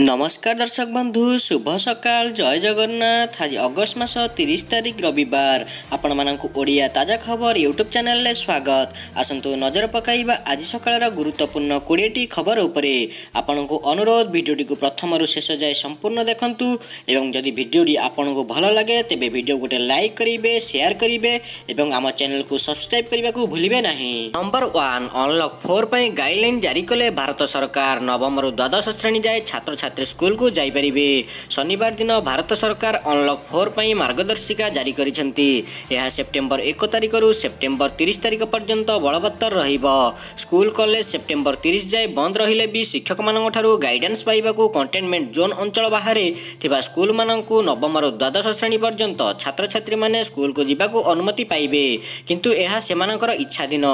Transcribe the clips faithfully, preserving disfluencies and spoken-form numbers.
नमस्कार दर्शक बंधु, शुभ सकाल, जय जगन्नाथ। आज अगस्त मास तीस तारिख रविवार। आपण मानकु ओडिया ताजा खबर यूट्यूब चैनल रे स्वागत। आसंतु नजर पकाइबा आज सकाळर गुरुत्वपूर्ण बीस टी खबर उपरे। आपनकु अनुरोध भिडियोटी को प्रथम रु शेष जाय संपूर्ण देखंतु एवं जदि भिडियोटी आपनकु भलो लागे तेबे भिडियो गोटे लाइक करिवे, शेयर करिवे एवं आम चैनल को सब्सक्राइब करबा को भूलिबे नाही। नंबर एक, अनलॉक चार पय गाइडलाइन जारी कले भारत सरकार। नवम रु द्वादश श्रेणी जाय छात्र छात्र स्कूल को जाई परिबे। शनिवार दिन भारत सरकार अनलॉक चार पई मार्गदर्शिका जारी करिसेंती। यह सेप्टेम्बर एक तारिख रु सेप्टेम्बर तीस तारिख पर्यंत बलवत्तर रहिबो। स्कूल कॉलेज सेप्टेम्बर तीस जाय बंद रहिले भी शिक्षक मानन ठारु गाइडेंस पाइबा को कंटेनमेंट जोन अंचल बाहरे थिबा स्कूल मानन को नवम रु द्वादश श्रेणी पर्यंत छात्र छात्री माने स्कूल को जिबा को अनुमति पाइबे, किंतु यह सेमानकर इच्छा दिन।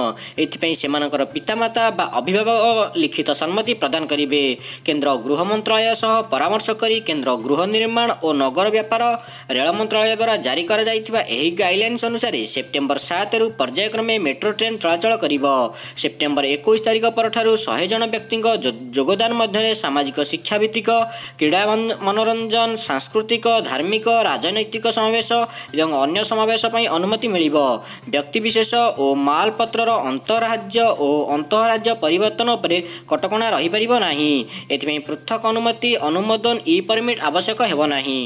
एथि पई सेमानकर पितामाता बा अभिभावक लिखित सम्मति प्रदान करिवे। केंद्र गृह मंत्रालय सह परामर्श करी केंद्र गृह निर्माण और नगर व्यापार रेल मंत्रालय द्वारा जारी करा जायतिबा एही गाइडलाइंस अनुसार सेप्टेम्बर सात रु पर्यायक्रमे मेट्रो ट्रेन चलाचल करिबो। सेप्टेम्बर इक्कीस तारिख परठारु सौ जन व्यक्ति योगदान मध्य सामाजिक शिक्षा भित्तिक क्रीड़ा मनोरंजन सांस्कृतिक धार्मिक राजनैतिक समावेश एवं अन्य समावेश पई अनुमति मिलिबो। व्यक्ति विशेष और मालपत्रर अंतरराज्य और अंतरराज्य परिवर्तन उपरे कटकणा रही परिबो नाही। एथिमे पृथक अनुमति अनुमोदन ई परमिट आवश्यक हेबो नाही।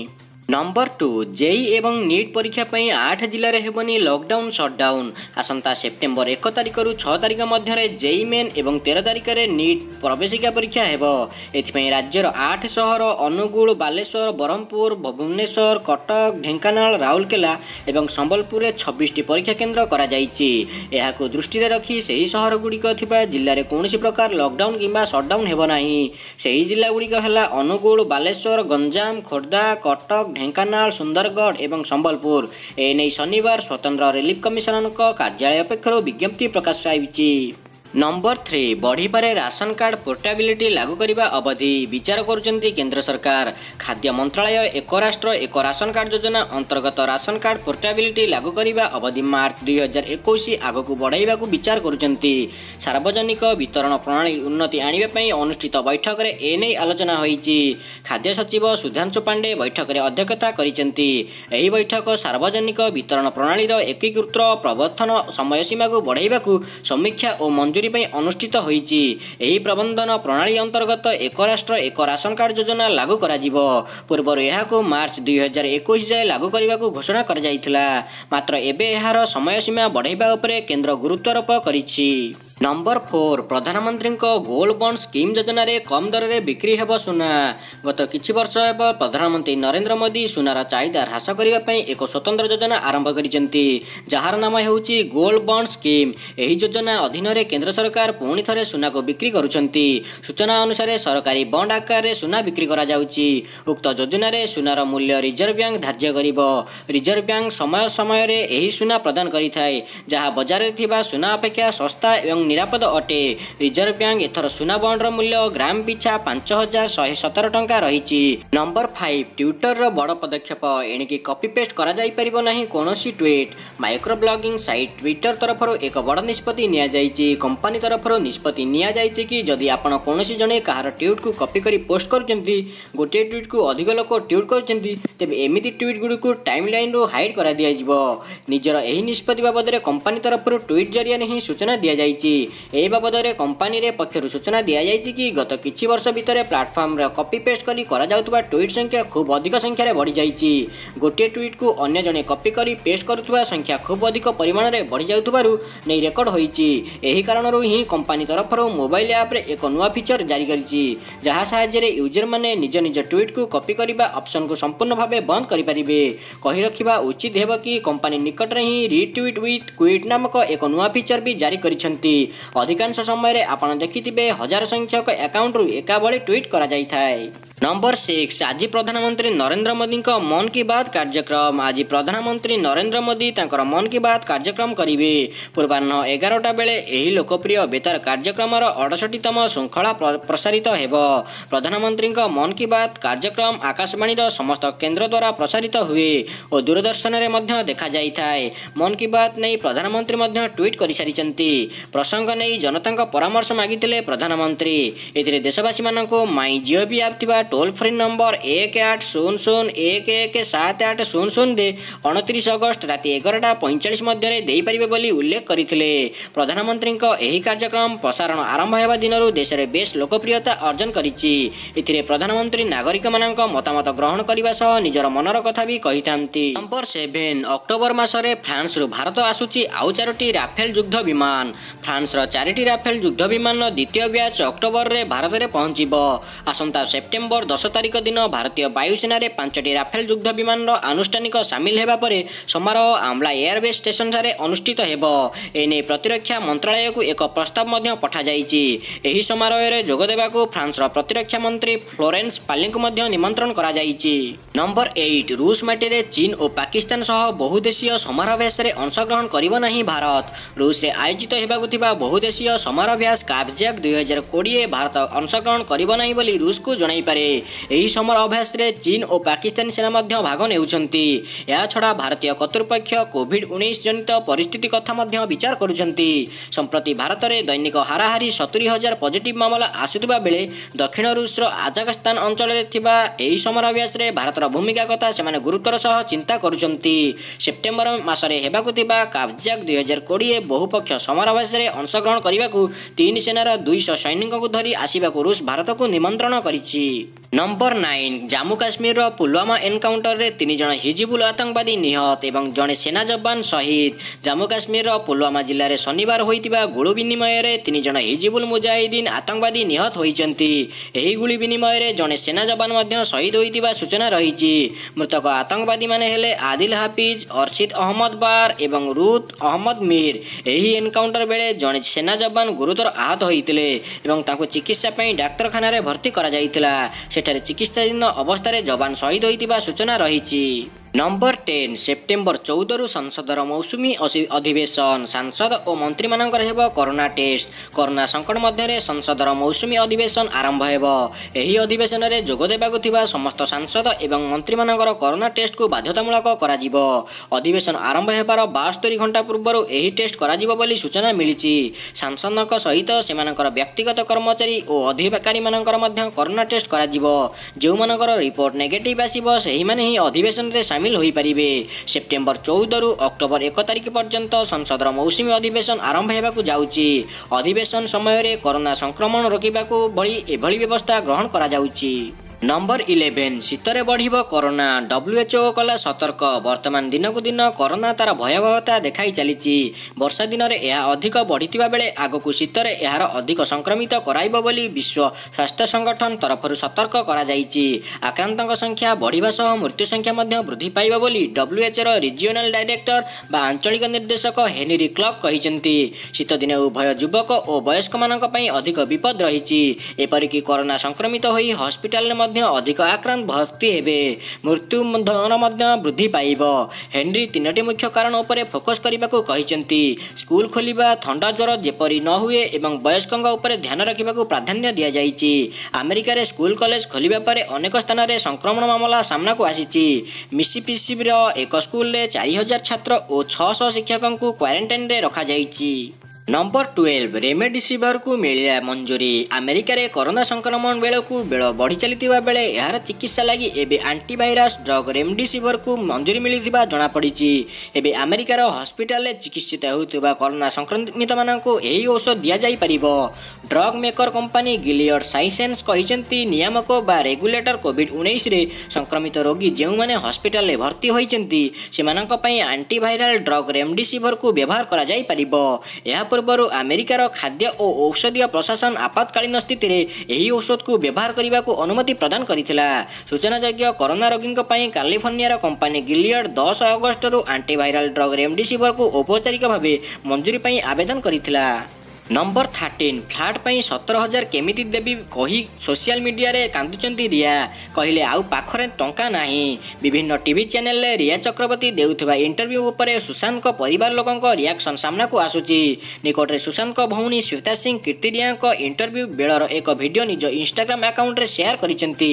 नंबर टू, जेई एवं नीट परीक्षा पर आठ जिले में हेबनी लॉकडाउन शटडाउन। आसंता सेप्टेम्बर एक तारिख रु छः तारिख मध्य जेई मेन और तेरह तारिख में नीट प्रवेशिका परीक्षा हेबो। एथिपई राज्यर आठ सहर अनुगुल बालेश्वर ब्रह्मपुर भुवनेश्वर कटक ढेंकानाल राउरकेला और संबलपुर में छब्बीस टी परीक्षा केन्द्र कर दृष्टि रखी से ही सहर गुड़िक जिले में कौन प्रकार लॉकडाउन किंवा शटडाउन हेबो नाही। सही जिला गुड़िक है अनुगुल बालेश्वर गंजाम खोर्धा कटक ढेंकानाल सुंदरगढ़ एवं संबलपुर। एने शनिवार स्वतंत्र रिलीफ कमिशनर कार्यालय पक्ष विज्ञप्ति प्रकाश पाई। नंबर थ्री, बढ़ीबारे राशन कार्ड पोर्टेबिलिटी लागू करने अवधि विचार करुँच केन्द्र सरकार। खाद्य मंत्रालय एक राष्ट्र एक राशन कार्ड योजना अंतर्गत राशन कार्ड पोर्टेबिलिटी लागू करने अवधि मार्च दुई हजार इक्कीस आगक बढ़ावा विचार करुँच। सार्वजनिक वितरण प्रणाली उन्नति आने अनुष्ठित बैठक में एने आलोचना होती। खाद्य सचिव सुधांशु पांडे बैठक में अध्यक्षता करी। बैठक सार्वजनिक वितरण प्रणाली एकीकृत प्रवर्तन समयसीमा को बढ़ावा समीक्षा और मंजूरी अनुष्ठित होईची। एही प्रबंधन प्रणाली अंतर्गत एक राष्ट्र एक राशन कार्ड योजना लागू कराजिबो। पूर्वर यह मार्च दुई हजार इक्कीस जाए लागू करने को घोषणा कर जाइथिला, मात्र एबे एहार समय सीमा बढ़ाइबा उपरे केंद्र गुरुत्वारोप करिछि। नंबर फोर, प्रधानमंत्री गोल्ड बॉन्ड स्कीम योजना रे कम दर रे बिक्री हेब सुना। गत किछि वर्ष हेब प्रधानमंत्री नरेंद्र मोदी सुनार चाहिदा ह्रास करिबा पई एक स्वतंत्र योजना आरंभ करिसेंती, जार नाम हेउची गोल्ड बॉन्ड स्कीम। एही योजना अधीन रे केंद्र सरकार पुणी थरे सुना को बिक्री करुचंती। सूचना अनुसार सरकारी बॉन्ड आकार रे सुना बिक्री करा जाउची। उक्त योजना रे सुनार मूल्य रिजर्व बैंक धार्य करिबो। रिजर्व बैंक समय समय रे एही सुना प्रदान करिथाय, जहा बजार रे थिबा सुना अपेक्षा सस्ता एवं निरापद अटे। रिजर्व बैंक एथर सुना बॉन्डर मूल्य ग्राम पिछा पांच हजार शहे सतर टंका रही। नंबर फाइव, ट्विटर बड़ पदक्षेप। एणिकी कॉपी पेस्ट करा जाई परिबो नाही कोनोसी tweet. Micro blogging site Twitter तरफ एक बड़ निष्पत्ति निया जायची। कंपनी तरफ निष्पत्ति निया जायची कि जदि आपण कोनोसी जने कहार ट्वीट को कॉपी करी पोस्ट करुचंती, गोटे ट्वीट को अधिक लोक ट्वीट करुचंती, तेबे एमिति ट्वीट गुडी को टाइमलाइन रो हाइड करा दिया जिवो। निजर एही निष्पत्ति बाबद रे कंपनी तरफ ट्वीट जरिया नै सूचना दिया जायची। ए बाबदरे कंपनी रे पक्षरु सूचना दिया जायछि कि गत किछि वर्ष भितरे प्लेटफॉर्म रे कॉपी पेस्ट करी करा जाउतबा ट्वीट संख्या खूब अधिक संख्या रे बढ़ी जायछि। गोटे ट्वीट को अन्य जने कॉपी करी पेस्ट करूतबा संख्या खूब अधिक परिमाण रे बढ़ी जाउतबारु नै रेकॉर्ड होईछि। एही कारणरु ही कंपनी तरफरो मोबाइल ऐप रे एक नुवा फीचर जारी करिछि, जहा सहाय्य रे यूजर माने निज निज ट्वीट को कॉपी करिबा ऑप्शन को संपूर्ण भाबे बंद करि परिबे। कहि रखिबा उचित हेबो कि कंपनी निकट रे ही रीट्वीट विथ क्विट नामक एक नुवा फीचर भी जारी करिसेंती। अधिकांश समय आपण देखिथिबे हजार संख्यक अकाउंट रु एकाबळे ट्वीट करा जायथाय। नंबर सिक्स, आज प्रधानमंत्री नरेंद्र मोदी मन की बात कार्यक्रम। आज प्रधानमंत्री नरेंद्र मोदी तांकर मन की बात कार्यक्रम करेंगे। पूर्वाह एगारटा बेले यही लोकप्रिय बेतार कार्यक्रम अड़सठीतम श्रृंखला प्रसारित हो। प्रधानमंत्री मन की बात कार्यक्रम आकाशवाणी समस्त केन्द्र द्वारा प्रसारित हुए और दूरदर्शन में देखा जाए। मन की बात नहीं प्रधानमंत्री ट्वीट कर सारी। प्रसन्न ପ୍ରସଙ୍ଗ ନେଇ ଜନତାଙ୍କ ପରାମର୍ଶ ମାଗିଥିଲେ ପ୍ରଧାନମନ୍ତ୍ରୀ। ଏଥିରେ ଦେଶବାସୀମାନଙ୍କୁ ମାଇଁ ଜିଓବି ଆପ୍ ଥିବା ଟୋଲ୍ ଫ୍ରି ନମ୍ବର ଏକ ଆଠ ଶୂନ ଶୂନ ଏକ ଏକ ସାତ ଆଠ ଶୂନ ଶୂନରେ ଅଣତିରିଶ ଅଗଷ୍ଟ ରାତି ଏଗାରଟା ପଇଁଚାଳିଶ ମଧ୍ୟରେ ଦେଇପାରିବେ ବୋଲି ଉଲ୍ଲେଖ କରିଥିଲେ। ପ୍ରଧାନମନ୍ତ୍ରୀଙ୍କ ଏହି କାର୍ଯ୍ୟକ୍ରମ ପ୍ରସାରଣ ଆରମ୍ଭ ହେବା ଦିନରୁ ଦେଶରେ ବେଶ୍ ଲୋକପ୍ରିୟତା ଅର୍ଜନ କରିଛି। ଏଥିରେ ପ୍ରଧାନମନ୍ତ୍ରୀ ନାଗରିକମାନଙ୍କ ମତାମତ ଗ୍ରହଣ କରିବା ସହ ନିଜର ମନର କଥା ବି କହିଥାନ୍ତି। ନମ୍ବର ସାତ ଅକ୍ଟୋବର ମାସରେ ଫ୍ରାନ୍ସରୁ ଭାରତ ଆସୁଛି ଆଉ ଚାରୋଟି ରାଫେଲ ଯୁଦ୍ଧ ବିମାନ। ଫ୍ରାନ୍ସର ଚାରିଟି ରାଫେଲ ଯୁଦ୍ଧ ବିମାନର ଦ୍ୱିତୀୟ ବ୍ୟାଚ୍ ଅକ୍ଟୋବରରେ ଭାରତରେ ପହଞ୍ଚିବ। ଆସନ୍ତା ସେପ୍ଟେମ୍ବର ଦଶ ତାରିଖ ଦିନ ଭାରତୀୟ ବାୟୁସେନାରେ ପାଞ୍ଚଟି ରାଫେଲ ଯୁଦ୍ଧ ବିମାନର ଆନୁଷ୍ଠାନିକ ସାମିଲ ହେବା ପରେ ସମାରୋହ ଆମ୍ଲା ଏୟାରବେସ୍ ଷ୍ଟେସନଠାରେ ଅନୁଷ୍ଠିତ ହେବ। ଏନେଇ ପ୍ରତିରକ୍ଷା ମନ୍ତ୍ରଣାଳୟକୁ ଏକ ପ୍ରସ୍ତାବ ମଧ୍ୟ ପଠାଯାଇଛି। ଏହି ସମାରୋହରେ ଯୋଗଦେବାକୁ ଫ୍ରାନ୍ସର ପ୍ରତିରକ୍ଷା ମନ୍ତ୍ରୀ ଫ୍ଲୋରେନ୍ସ ପାର୍ଲିଙ୍କୁ ମଧ୍ୟ ନିମନ୍ତ୍ରଣ କରାଯାଇଛି। ନମ୍ବର ଆଠ ରୁଷ ମାଟିରେ ଚୀନ ଓ ପାକିସ୍ତାନ ସହ ବହୁଦେଶୀୟ ସମରାଭ୍ୟାସରେ ଅଂଶଗ୍ରହଣ କରିବ ନାହିଁ ଭାରତ। ରୁଷରେ ଆୟୋଜିତ ହେବାକୁ ଥିବା ବହୁଦେଶୀୟ ସମରାଭ୍ୟାସ କାର୍ଜାକ ଦୁଇ ହଜାର କୋଡ଼ିଏ ଭାରତ ଅଂଶଗ୍ରହଣ କରିବ ନାହିଁ ବୋଲି ରୁଷକୁ ଜଣାଇପାରେ। ଏହି ସମରାଭ୍ୟାସରେ ଚୀନ ଓ ପାକିସ୍ତାନ ସେନା ମଧ୍ୟ ଭାଗ ନେଉଛନ୍ତି। ଏହାଛଡ଼ା ଭାରତୀୟ କର୍ତ୍ତୃପକ୍ଷ କୋଭିଡ ଉଣେଇଶ ଜନିତ ପରିସ୍ଥିତି କଥା ମଧ୍ୟ ବିଚାର କରୁଛନ୍ତି। ସମ୍ପ୍ରତି ଭାରତରେ ଦୈନିକ ହାରାହାରି ସତୁରି ହଜାର ପଜିଟିଭ ମାମଲା ଆସୁଥିବା ବେଳେ ଦକ୍ଷିଣ ରୁଷର ଆଜାକସ୍ତାନ ଅଞ୍ଚଳରେ ଥିବା ଏହି ସମରାଭ୍ୟାସରେ ଭାରତର ଭୂମିକା କଥା ସେମାନେ ଗୁରୁତ୍ୱର ସହ ଚିନ୍ତା କରୁଛନ୍ତି। ସେପ୍ଟେମ୍ବର ମାସରେ ହେବାକୁ ଥିବା କାର୍ଜାକ ଦୁଇ ହଜାର କୋଡ଼ିଏ ବହୁପକ୍ଷ ସମରାଭ୍ୟାସରେ ଅଂଶଗ୍ରହଣ କରିବାକୁ ତିନି ସେନାର ଦୁଇଶହ ସୈନିକଙ୍କୁ ଧରି ଆସିବାକୁ ରୁଷ ଭାରତକୁ ନିମନ୍ତ୍ରଣ କରିଛି। ନମ୍ବର ନଅ ଜାମ୍ମୁ କାଶ୍ମୀରର ପୁଲୱାମା ଏନକାଉଣ୍ଟରରେ ତିନି ଜଣ ହିଜିବୁଲ ଆତଙ୍କବାଦୀ ନିହତ ଏବଂ ଜଣେ ସେନା ଯବାନ ଶହୀଦ। ଜାମ୍ମୁ କାଶ୍ମୀରର ପୁଲୱାମା ଜିଲ୍ଲାରେ ଶନିବାର ହୋଇଥିବା ଗୁଳି ବିନିମୟରେ ତିନି ଜଣ ହିଜିବୁଲ ମୁଜାହିଦିନ ଆତଙ୍କବାଦୀ ନିହତ ହୋଇଛନ୍ତି। ଏହି ଗୁଳି ବିନିମୟରେ ଜଣେ ସେନା ଯବାନ ମଧ୍ୟ ଶହୀଦ ହୋଇଥିବା ସୂଚନା ରହିଛି। ମୃତକ ଆତଙ୍କବାଦୀମାନେ ହେଲେ ଆଦିଲ ହାଫିଜ, ଅର୍ସିଦ ଅହମ୍ମଦ ବାର୍ ଏବଂ ରୁତ୍ ଅହମ୍ମଦ ମୀର। ଏହି ଏନକାଉଣ୍ଟର ବେଳେ ଜଣେ ସେନା ଯବାନ ଗୁରୁତର ଆହତ ହୋଇଥିଲେ ଏବଂ ତାଙ୍କୁ ଚିକିତ୍ସା ପାଇଁ ଡାକ୍ତରଖାନାରେ ଭର୍ତ୍ତି କରାଯାଇଥିଲା। ସେଠାରେ ଚିକିତ୍ସାଧୀନ ଅବସ୍ଥାରେ ଯବାନ ଶହୀଦ ହୋଇଥିବା ସୂଚନା ରହିଛି। ନମ୍ବର ଦଶ ସେପ୍ଟେମ୍ବର ଚଉଦରୁ ସଂସଦର ମୌସୁମୀ ଅଧିବେଶନ। ସାଂସଦ ଓ ମନ୍ତ୍ରୀମାନଙ୍କର ହେବ କରୋନା ଟେଷ୍ଟ। କରୋନା ସଙ୍କଟ ମଧ୍ୟରେ ସଂସଦର ମୌସୁମୀ ଅଧିବେଶନ ଆରମ୍ଭ ହେବ। ଏହି ଅଧିବେଶନରେ ଯୋଗ ଦେବାକୁ ଥିବା ସମସ୍ତ ସାଂସଦ ଏବଂ ମନ୍ତ୍ରୀମାନଙ୍କର କରୋନା ଟେଷ୍ଟକୁ ବାଧ୍ୟତାମୂଳକ କରାଯିବ। ଅଧିବେଶନ ଆରମ୍ଭ ହେବାର ବାସ୍ତରି ଘଣ୍ଟା ପୂର୍ବରୁ ଏହି ଟେଷ୍ଟ କରାଯିବ ବୋଲି ସୂଚନା ମିଳିଛି। ସାଂସଦଙ୍କ ସହିତ ସେମାନଙ୍କର ବ୍ୟକ୍ତିଗତ କର୍ମଚାରୀ ଓ ଅଧିକାରୀମାନଙ୍କର ମଧ୍ୟ କରୋନା ଟେଷ୍ଟ କରାଯିବ। ଯେଉଁମାନଙ୍କର ରିପୋର୍ଟ ନେଗେଟିଭ୍ ଆସିବ ସେହିମାନେ ହିଁ ଅଧିବେଶନରେ ସାମିଲ ହୋଇପାରିବେ। ସେପ୍ଟେମ୍ବର ଚଉଦରୁ ଅକ୍ଟୋବର ଏକ ତାରିଖ ପର୍ଯ୍ୟନ୍ତ ସଂସଦର ମୌସୁମୀ ଅଧିବେଶନ ଆରମ୍ଭ ହେବାକୁ ଯାଉଛି। ଅଧିବେଶନ ସମୟରେ କରୋନା ସଂକ୍ରମଣ ରୋକିବାକୁ ଭଳି ଏଭଳି ବ୍ୟବସ୍ଥା ଗ୍ରହଣ କରାଯାଉଛି। ନମ୍ବର ଏଗାର ଶୀତରେ ବଢ଼ିବ କରୋନା। ଡବ୍ଲ୍ୟୁଏଚ୍ଓ କଲା ସତର୍କ। ବର୍ତ୍ତମାନ ଦିନକୁ ଦିନ କରୋନା ତାର ଭୟାବହତା ଦେଖାଇ ଚାଲିଛି। ବର୍ଷା ଦିନରେ ଏହା ଅଧିକ ବଢ଼ିଥିବା ବେଳେ ଆଗକୁ ଶୀତରେ ଏହାର ଅଧିକ ସଂକ୍ରମିତ କରାଇବ ବୋଲି ବିଶ୍ୱ ସ୍ୱାସ୍ଥ୍ୟ ସଂଗଠନ ତରଫରୁ ସତର୍କ କରାଯାଇଛି। ଆକ୍ରାନ୍ତଙ୍କ ସଂଖ୍ୟା ବଢ଼ିବା ସହ ମୃତ୍ୟୁ ସଂଖ୍ୟା ମଧ୍ୟ ବୃଦ୍ଧି ପାଇବ ବୋଲି ଡବ୍ଲ୍ୟୁଏଚ୍ଓର ରିଜିଓନାଲ ଡାଇରେକ୍ଟର ବା ଆଞ୍ଚଳିକ ନିର୍ଦ୍ଦେଶକ ହେନରି କ୍ଲର୍କ କହିଛନ୍ତି। ଶୀତଦିନେ ଉଭୟ ଯୁବକ ଓ ବୟସ୍କମାନଙ୍କ ପାଇଁ ଅଧିକ ବିପଦ ରହିଛି। ଏପରିକି କରୋନା ସଂକ୍ରମିତ ହୋଇ ହସ୍ପିଟାଲରେ ମଧ୍ୟ ଅଧିକ ଆକ୍ରାନ୍ତ ଭର୍ତ୍ତି ହେବେ। ମୃତ୍ୟୁ ଦର ମଧ୍ୟ ବୃଦ୍ଧି ପାଇବ। ହେନରି ତିନୋଟି ମୁଖ୍ୟ କାରଣ ଉପରେ ଫୋକସ୍ କରିବାକୁ କହିଛନ୍ତି। ସ୍କୁଲ ଖୋଲିବା, ଥଣ୍ଡା ଜ୍ୱର ଯେପରି ନ ହୁଏ ଏବଂ ବୟସ୍କଙ୍କ ଉପରେ ଧ୍ୟାନ ରଖିବାକୁ ପ୍ରାଧାନ୍ୟ ଦିଆଯାଇଛି। ଆମେରିକାରେ ସ୍କୁଲ କଲେଜ ଖୋଲିବା ପରେ ଅନେକ ସ୍ଥାନରେ ସଂକ୍ରମଣ ମାମଲା ସାମ୍ନାକୁ ଆସିଛି। ମିସିସିପିର ଏକ ସ୍କୁଲରେ ଚାରି ହଜାର ଛାତ୍ର ଓ ଛଅଶହ ଶିକ୍ଷକଙ୍କୁ କ୍ୱାରେଣ୍ଟାଇନରେ ରଖାଯାଇଛି। ନମ୍ବର ବାରର ରେମଡେସିଭିରକୁ ମିଳିଲା ମଞ୍ଜୁରୀ। ଆମେରିକାରେ କରୋନା ସଂକ୍ରମଣ ବେଳକୁ ବେଳ ବଢ଼ି ଚାଲିଥିବା ବେଳେ ଏହାର ଚିକିତ୍ସା ଲାଗି ଏବେ ଆଣ୍ଟିଭାଇରସ୍ ଡ୍ରଗ୍ ରେମଡେସିଭିରକୁ ମଞ୍ଜୁରୀ ମିଳିଥିବା ଜଣାପଡ଼ିଛି। ଏବେ ଆମେରିକାର ହସ୍ପିଟାଲରେ ଚିକିତ୍ସିତ ହେଉଥିବା କରୋନା ସଂକ୍ରମିତମାନଙ୍କୁ ଏହି ଔଷଧ ଦିଆଯାଇପାରିବ। Drug maker company Gilead Sciences କହିଛନ୍ତି, ନିୟାମକ ବା ରେଗୁଲେଟର କୋଭିଡ୍ ଉଣେଇଶରେ ସଂକ୍ରମିତ ରୋଗୀ ଯେଉଁମାନେ ହସ୍ପିଟାଲରେ ଭର୍ତ୍ତି ହୋଇଛନ୍ତି ସେମାନଙ୍କ ପାଇଁ ଆଣ୍ଟିଭାଇରାଲ୍ ଡ୍ରଗ୍ ରେମଡେସିଭିରକୁ ବ୍ୟବହାର କରାଯାଇପାରିବ। ଏହା ପୂର୍ବରୁ ଆମେରିକାର ଖାଦ୍ୟ ଓ ଔଷଧୀୟ ପ୍ରଶାସନ ଆପାତକାଳୀନ ସ୍ଥିତିରେ ଏହି ଔଷଧକୁ ବ୍ୟବହାର କରିବାକୁ ଅନୁମତି ପ୍ରଦାନ କରିଥିଲା। ସୂଚନାଯୋଗ୍ୟ, କରୋନା ରୋଗୀଙ୍କ ପାଇଁ କାଲିଫର୍ଣ୍ଣିଆର କମ୍ପାନୀ ଗିଲିୟଡ଼ ଦଶ ଅଗଷ୍ଟରୁ ଆଣ୍ଟିଭାଇରାଲ୍ ଡ୍ରଗ୍ ରେମଡେସିଭିରକୁ ଔପଚାରିକ ଭାବେ ମଞ୍ଜୁରୀ ପାଇଁ ଆବେଦନ କରିଥିଲା। ନମ୍ବର ତେର ଫ୍ଲାଟ୍ ପାଇଁ ସତର ହଜାର କେମିତି ଦେବି କହି ସୋସିଆଲ ମିଡ଼ିଆରେ କାନ୍ଦୁଛନ୍ତି ରିୟା। କହିଲେ ଆଉ ପାଖରେ ଟଙ୍କା ନାହିଁ। ବିଭିନ୍ନ ଟିଭି ଚ୍ୟାନେଲରେ ରିୟା ଚକ୍ରବର୍ତ୍ତୀ ଦେଉଥିବା ଇଣ୍ଟରଭ୍ୟୁ ଉପରେ ସୁଶାନ୍ତଙ୍କ ପରିବାର ଲୋକଙ୍କ ରିଆକ୍ସନ୍ ସାମ୍ନାକୁ ଆସୁଛି। ନିକଟରେ ସୁଶାନ୍ତଙ୍କ ଭଉଣୀ ଶ୍ୱେତା ସିଂ କୀର୍ତ୍ତି ରିୟାଙ୍କ ଇଣ୍ଟରଭ୍ୟୁ ବେଳର ଏକ ଭିଡ଼ିଓ ନିଜ ଇନଷ୍ଟାଗ୍ରାମ ଆକାଉଣ୍ଟରେ ସେୟାର କରିଛନ୍ତି।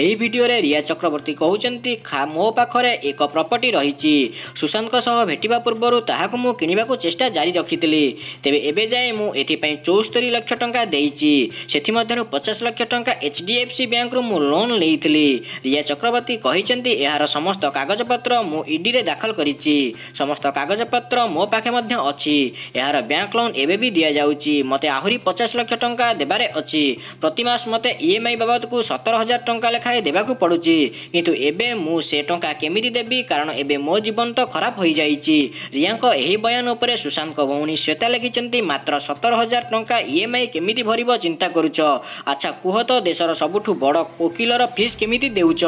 ଏହି ଭିଡ଼ିଓରେ ରିୟା ଚକ୍ରବର୍ତ୍ତୀ କହୁଛନ୍ତି, ମୋ ପାଖରେ ଏକ ପ୍ରପର୍ଟି ରହିଛି। ସୁଶାନ୍ତଙ୍କ ସହ ଭେଟିବା ପୂର୍ବରୁ ତାହାକୁ ମୁଁ କିଣିବାକୁ ଚେଷ୍ଟା ଜାରି ରଖିଥିଲି। ତେବେ ଏବେ ଯାଏ ମୁଁ एथिपाई चौस्तरी लक्ष टंका देइछि सेथि मध्यरु पचास लक्ष टंका एचडीएफसी बैंक रु मु लोन लेइथिली। रिया चक्रवर्ती कहिसेंती एहार समस्त कागज पत्र मु ईडी रे दाखल करिछि, समस्त कागज पत्र मो पाखे मध्य अछि। एहार बैंक लोन एबे भी दिया जाउछि, मते आहुरी पचास लक्ष टंका देबारे अछि। प्रतिमास मते ईएमआई बाबत को सत्तर हजार टंका लेखाए देवाकू पड़ुछि, किंतु एबे मु से टंका केमिति देबी कारण एबे मो जीवन तो खराब होई जाइछि। रियांको एही बयान उपरे सुशांत को भौणी श्वेता लिखिसेंती मात्र सत्तर हजार टंका ईएमआई केमिति भरिबो चिंता करूछ, अच्छा कुह तो देशर सबुठु बड़ कोकिलर फीस केमिति देउछ।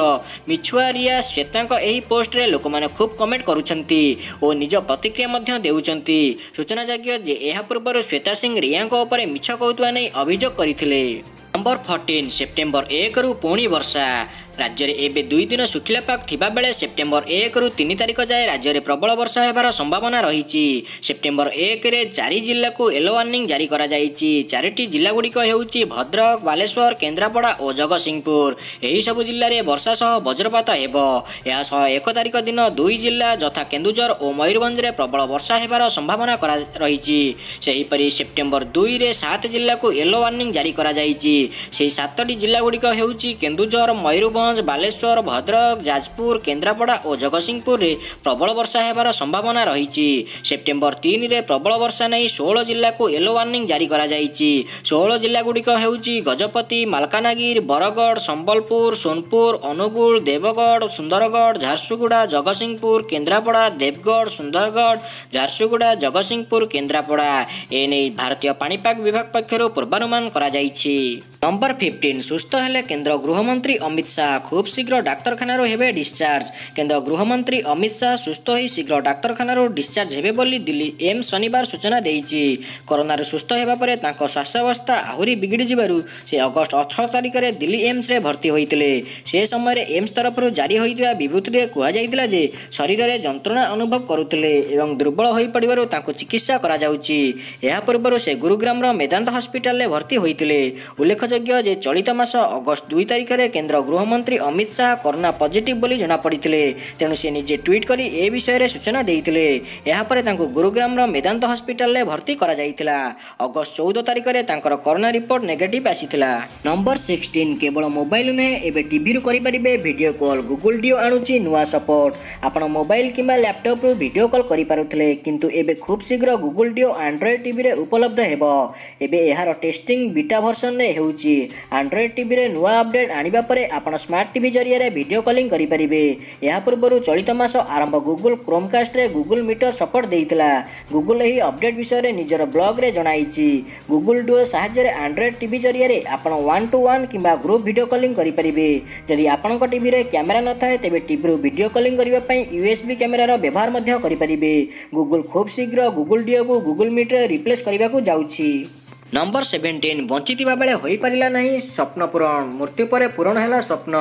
मिछुआ रिया श्वेतांको एही पोस्ट रे लोक माने खूब कमेंट करूछंती ओ निज प्रतिक्रिया मध्य देउछंती। सूचना जागियो जे एहा पूर्वरो श्वेता सिंह रियांको उपरे मिछ कहतुवा नै अभियोग करिथिले। नंबर चौदह सेप्टेम्बर एक रु पुणी वर्षा। राज्य में एबे दुई दिन शुखिला पाग थिबा बेले सेप्टेम्बर एक रु तीन तारिख जाए राज्य में प्रबल वर्षा होबार संभावना रही। सेप्टेम्बर एक रे चारि जिल्ला को येलो वार्निंग जारी करा जाइछि। चारिटी जिल्ला गुड़ी को हेउछि भद्रक, बालेश्वर, केन्द्रापड़ा और जगतसिंहपुर। यही सब जिल्ला रे वर्षा सह वज्रपात हेबो। या सह एक तारिख दिन दुई जिल्ला यथा केन्दुझर और मयूरभंज में प्रबल वर्षा होबार संभावना रही। सेहीपरि सेप्टेम्बर दुई रे सात जिल्ला को येलो वार्निंग जारी करा जाइछि। सेही सातटी जिल्ला गुड़ी को हेउछि केन्दुझर, मयूरभंज, बालेश्वर, भद्रक, जाजपुर, केन्द्रापड़ा और जगतसिंहपुर में प्रबल वर्षा होबार संभावना रही। सेप्टेम्बर तीन रे प्रबल वर्षा नहीं सोलह जिल्ला को येलो वार्निंग जारी करा जाइछि। सोलह जिल्ला गुड़िक हेउछि गजपति, मालकानगिर, बरगढ़, संबलपुर, सोनपुर, अनुगुल, देवगढ़, सुंदरगढ़, झारसुगुड़ा, जगतसिंहपुर, केन्द्रापड़ा, देवगढ़, सुंदरगढ़, झारसुगुड़ा, जगतसिंहपुर, केन्द्रापड़ा। एने भारतीय पाणीपाग विभाग पक्षरु पूर्वानुमान करा जाइछि। नंबर फिफ्टीन सुस्थ हेले केन्द्र गृहमंत्री अमित शाह खूब शीघ्र डाक्तखानारू हेबे डिस्चार्ज। केन्द्र गृहमंत्री अमित शाह सुस्थ होई शीघ्र डाक्तखानारू डिस्चार्ज हेबे बोली दिल्ली एम्स शनिवार सूचना देइछि। कोरोनारू सुस्थ हेबा परे तांको स्वास्थ्यावस्था आहुरी बिगिडि जिबारू से अगस्त अठारह तारिख रे दिल्ली एम्स रे भर्ती होइतिले। से समय रे एम्स तरफरु जारी होइतिबा विवृत्ति रे कुहा जाइतिला जे शरीर रे जंत्रणा अनुभव करुतिले एवं दुर्बल होई पडिबारू तांको चिकित्सा करा जाउछि। एहा पूर्वरु से गुरुग्राम रो मेदांत हॉस्पिटल रे भर्ती होइतिले। उल्लेखयोग्य जे चलित मास अगस्त दुई तारिख रे केन्द्र गृहमंत्री अमित शाह कोरोना पॉजिटिव बोली जना पड़ते तेणु से निजे ट्वीट करी ए विषय में सूचना देते। यापर गुरुग्राम मेदांत हॉस्पिटल में भर्ती करा जाइतिला। अगस्त चौदह तारिख में कोरोना रिपोर्ट नेगेटिव आसीथिला। नंबर सिक्सटीन केवल मोबाइल नुहे एबे टीवी रु करिपारिबे वीडियो कॉल। गुगल डिओ आणुची नुआ सपोर्ट। आपण मोबाइल किंबा लैपटॉप रु वीडियो कॉल करिपारुथिले किंतु एबे खूब शीघ्र गुगल डिओ एंड्रॉइड टीवी रे उपलब्ध हेबो। एबे एहार टेस्टिंग बीटा वर्जन रे हेउची। एंड्रॉइड टीवी रे नुआ अपडेट आनिबा परे आपण स्मार्ट टीवी जरिए वीडियो कॉलिंग करेंगे। या पूर्व चलित मास आरंभ गूगल क्रोमकास्ट रे गूगल मीटर सपोर्ट देइतिला। गूगल यही अपडेट विषय में निजर ब्लॉग रे जणाइछि। गूगल डुओ साहाय्य रे एंड्रॉइड टीवी जरिए आपण वन टू वन किंबा ग्रुप वीडियो कॉलिंग करेंगे। यदि आपंक टीवी रे कैमरा न थाए तेबे टीवी रु वीडियो कॉलिंग करबा पई यूएसबी कैमरार व्यवहार मध्य करेंगे। गूगल खूब शीघ्र गूगल डुओ को गूगल मीट रे रिप्लेस करने को जाउछि। नंबर सेवेन्टीन बंचितिबा बेले होई पारिला नाही स्वप्न पूरण। मृत्यु परे पूरण हैला स्वप्न।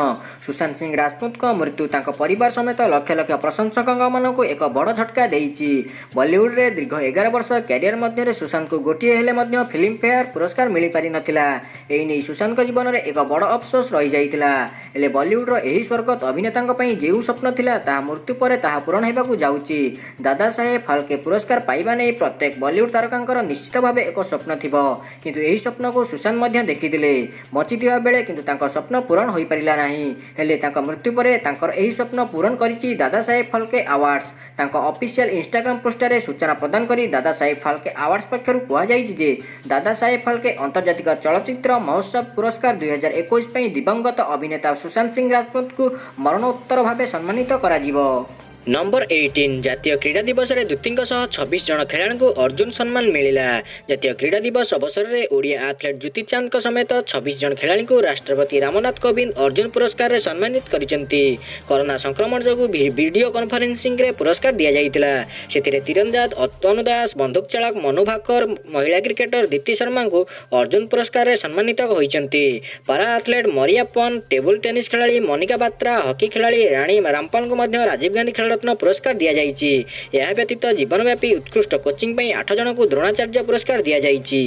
सुशांत सिंह राजपूत को मृत्यु तांको परिवार समेत लक्ष लक्ष प्रशंसक मानकु एक बड़ झटका देइछि। बॉलीवुड रे दीर्घ एगार वर्ष कैरियर मध्य सुशांत को गोटे हेले मध्य फिल्मफेयर पुरस्कार मिल पारि नथिला। एई नै सुशांत जीवन में एक बड़ अफसोस रही जाइतिला। हेले बॉलीवुड रो एही स्वर्गत अभिनेतांक पई जेउ स्वप्न थिला ताहा मृत्यु परे ताहा पूरण हेबाकु जाउछि। दादा साहेब फाल्के पुरस्कार पाइबा नै प्रत्येक बॉलीवुड तारकांकर निश्चित भाव एक स्वप्न थिबो किंतु यही स्वप्न को सुशांत मध्य देखिदिले। बचिता बेले किंतु तांका स्वप्न पूरण होई पारिला नाही। हेले तांका मृत्यु परे तांकर एही स्वप्न पूरण करिछि दादा साहेब फाल्के अवार्ड्स। तांका ऑफिशियल इंस्टाग्राम पोस्ट रे सूचना प्रदान करी दादा साहेब फाल्के अवार्ड्स पक्षरु कुहा जाइछि जे दादा साहेब फाल्के अंतर्जातिक चलचित्र महोत्सव पुरस्कार दुई हजार एकोईस पई दिवंगत अभिनेता सुशांत सिंह राजपूत को मरणोत्तर भाव सम्मानित करा जिवो। नंबर अठारह जातीय क्रीड़ा दिवस रे दुतींक सह छब्बीस जन खेलाड़ी को अर्जुन सम्मान मिलिला। जातीय क्रीड़ा दिवस अवसर रे ओडिया एथलीट ज्योति चांद को समेत छब्बीस जन खेलाड़ी को राष्ट्रपति रामनाथ कोविंद अर्जुन पुरस्कार रे सम्मानित करिसेंती। कोरोना संक्रमण जगु वीडियो कॉन्फ्रेंसिंग रे पुरस्कार दिया जाइतिला। सेतिरे तीरंदाज अतनु दास, बंदूक चालक मनु भाकर, महिला क्रिकेटर दीप्ति शर्मा को अर्जुन पुरस्कार रे सम्मानित होइसेंती। पारा एथलीट मरिया पन, टेबल टेनिस खिलाड़ी मोनिका बात्रा, हॉकी खिलाड़ी राणी रामपाल को मध्य राजीव गांधी खेल पुरस्कार दिया जाइछि। यह व्यतीत जीवनव्यापी उत्कृष्ट कोचिंग आठ जन को द्रोणाचार्य पुरस्कार दिया जाइछि।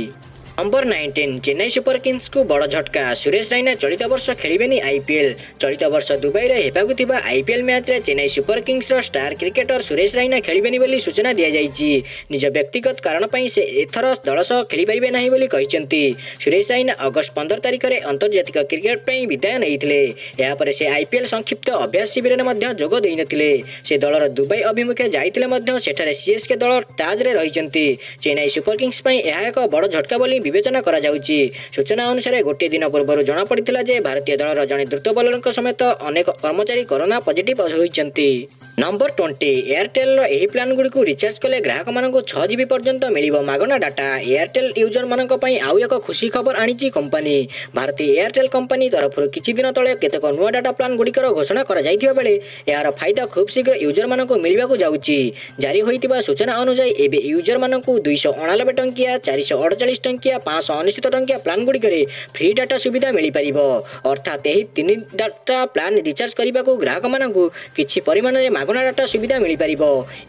Number nineteen Chennai super Kings को बड़ झटका। सुरेश रैना चलित वर्ष खेलेंगे आईपीएल। चलित वर्ष दुबई होगा IPL match Chennai super Kings star cricketer Suresh Raina खेलेंगे सूचना दी जाएगी। निज व्यक्तिगत कारण पर से एथर दल सह खेली पारे ना कहते सुरेश रैना अगस्त पंद्रह तारिख में अंतर्जातिक क्रिकेट पर विदाय नहीं से आईपीएल संक्षिप्त अभ्यास शिविर में जोग देनते से दलर दुबई अभिमुखे जाते सीएसके दल ताज्रे रही चेन्नई सुपर किंग्स यह एक बड़ झटका विवेचना करा जाउची। सूचना अनुसार गोटे दिन पूर्व जना पड़ता जे भारतीय दलर जड़े द्रुत बॉलर समेत अनेक कर्मचारी कोरोना पॉजिटिव होती। नंबर ट्वेंटी एयरटेल यही प्लान गुड़ी को रिचार्ज कले ग्राहक मानक छः जीबी पर्यंत मिलिबो मागना डाटा। एयरटेल यूजर मानक पई आउ एक खुशी खबर आनी कंपनी। भारतीय एयरटेल कंपनी तरफ किछि दिन तले केतेक नुआ डाटा प्लान गुड़िकर घोषणा कर बेले यार फायदा खूब शीघ्र यूजर मानक मिलवाक जाउची। जारी होइतिबा सूचना अनुसार एबे यूजर मानक दुईश अणानबे टंकिया चार सौ अड़चाश टंकिया पाँच सौ अनिश्चित टंकिया प्लान गुड़िक फ्री डाटा सुविधा मिल पार। अर्थात यही तीन डाटा प्लान रिचार्ज करने को ग्राहक मानक किछि परिमाण में मागना डाटा सुविधा मिल पार।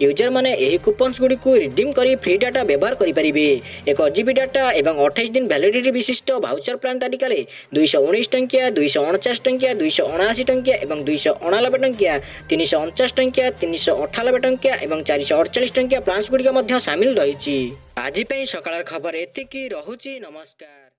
यूजर माने यही कूपन्स गुड़ी को रिडीम करी फ्री डाटा व्यवहार करेंगे। एक जीबी डाटा एवं अट्ठाईस दिन भैलिडिटी विशिष्ट भाउचर प्लान तालिका दुईश उन्नीस टंकिया दुईश उनचास टंकिया दुईश अणाशी टंकिया और दुईश अणानबे टंकिया तीन सौ उनचास टंकिया तीन सौ अठानबे टंकिया और चार सौ अड़चाश टंकिया प्लान्स गुड़िक सामिल रही। आज सकाल खबर एति। नमस्कार।